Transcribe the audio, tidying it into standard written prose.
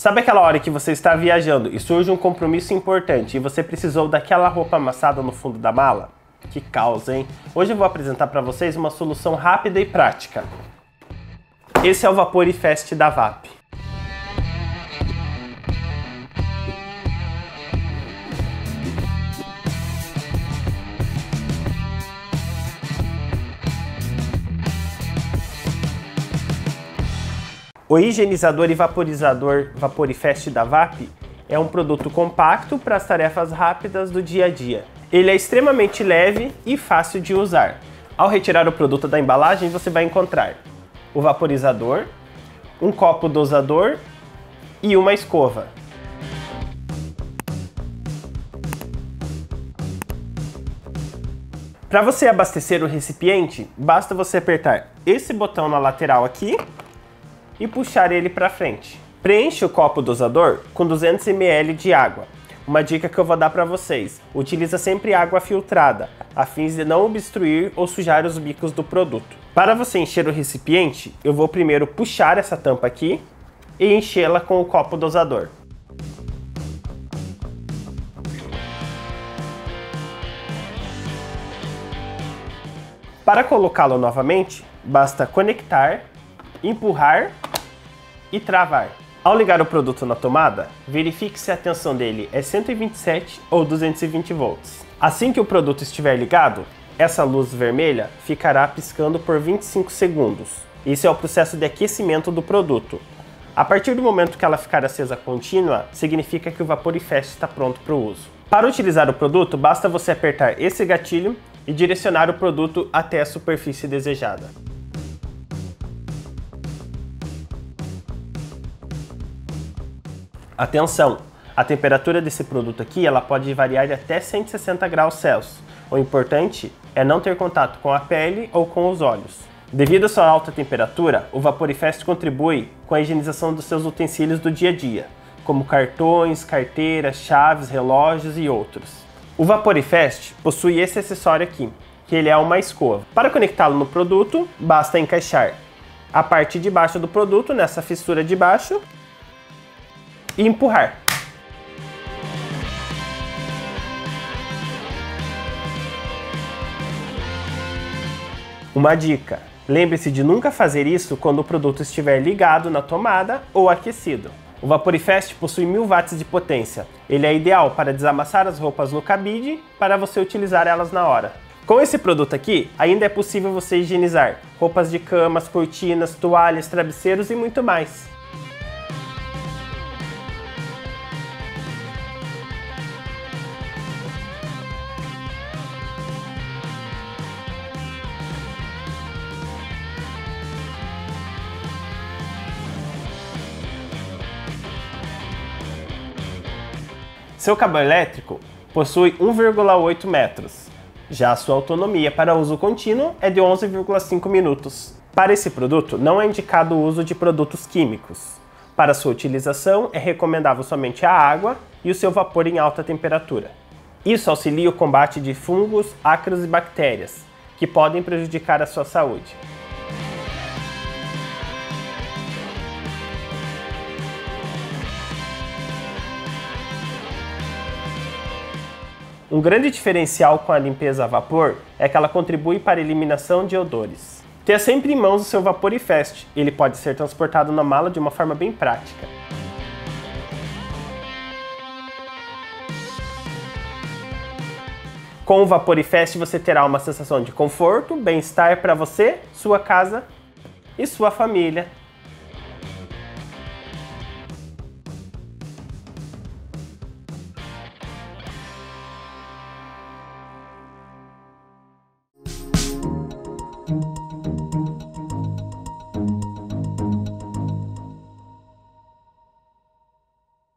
Sabe aquela hora que você está viajando e surge um compromisso importante e você precisou daquela roupa amassada no fundo da mala? Que causa, hein? Hoje eu vou apresentar para vocês uma solução rápida e prática. Esse é o Wapore Fast da VAP. O higienizador e vaporizador Wapore Fast da VAP é um produto compacto para as tarefas rápidas do dia a dia. Ele é extremamente leve e fácil de usar. Ao retirar o produto da embalagem, você vai encontrar o vaporizador, um copo dosador e uma escova. Para você abastecer o recipiente, basta você apertar esse botão na lateral aqui e puxar ele para frente. Preenche o copo dosador com 200 ml de água. Uma dica que eu vou dar para vocês: utiliza sempre água filtrada, a fim de não obstruir ou sujar os bicos do produto. Para você encher o recipiente, eu vou primeiro puxar essa tampa aqui e enchê-la com o copo dosador. Para colocá-lo novamente, basta conectar, empurrar e travar. Ao ligar o produto na tomada, verifique se a tensão dele é 127 ou 220 volts. Assim que o produto estiver ligado, essa luz vermelha ficará piscando por 25 segundos. Isso é o processo de aquecimento do produto. A partir do momento que ela ficar acesa contínua, significa que o Wapore Fast está pronto para o uso. Para utilizar o produto, basta você apertar esse gatilho e direcionar o produto até a superfície desejada. Atenção, a temperatura desse produto aqui ela pode variar de até 160 graus Celsius. O importante é não ter contato com a pele ou com os olhos. Devido à sua alta temperatura, o Wapore Fast contribui com a higienização dos seus utensílios do dia a dia, como cartões, carteiras, chaves, relógios e outros. O Wapore Fast possui esse acessório aqui, que ele é uma escova. Para conectá-lo no produto, basta encaixar a parte de baixo do produto nessa fissura de baixo e empurrar. Uma dica: lembre-se de nunca fazer isso quando o produto estiver ligado na tomada ou aquecido. O Wapore Fast possui 1000 watts de potência. Ele é ideal para desamassar as roupas no cabide para você utilizar elas na hora. Com esse produto aqui, ainda é possível você higienizar roupas de camas, cortinas, toalhas, travesseiros e muito mais. Seu cabo elétrico possui 1,8 metros, já a sua autonomia para uso contínuo é de 11,5 minutos. Para esse produto, não é indicado o uso de produtos químicos. Para sua utilização, é recomendável somente a água e o seu vapor em alta temperatura. Isso auxilia o combate de fungos, ácaros e bactérias, que podem prejudicar a sua saúde. Um grande diferencial com a limpeza a vapor é que ela contribui para a eliminação de odores. Tenha sempre em mãos o seu Wapore Fast, ele pode ser transportado na mala de uma forma bem prática. Com o Wapore Fast você terá uma sensação de conforto, bem-estar para você, sua casa e sua família.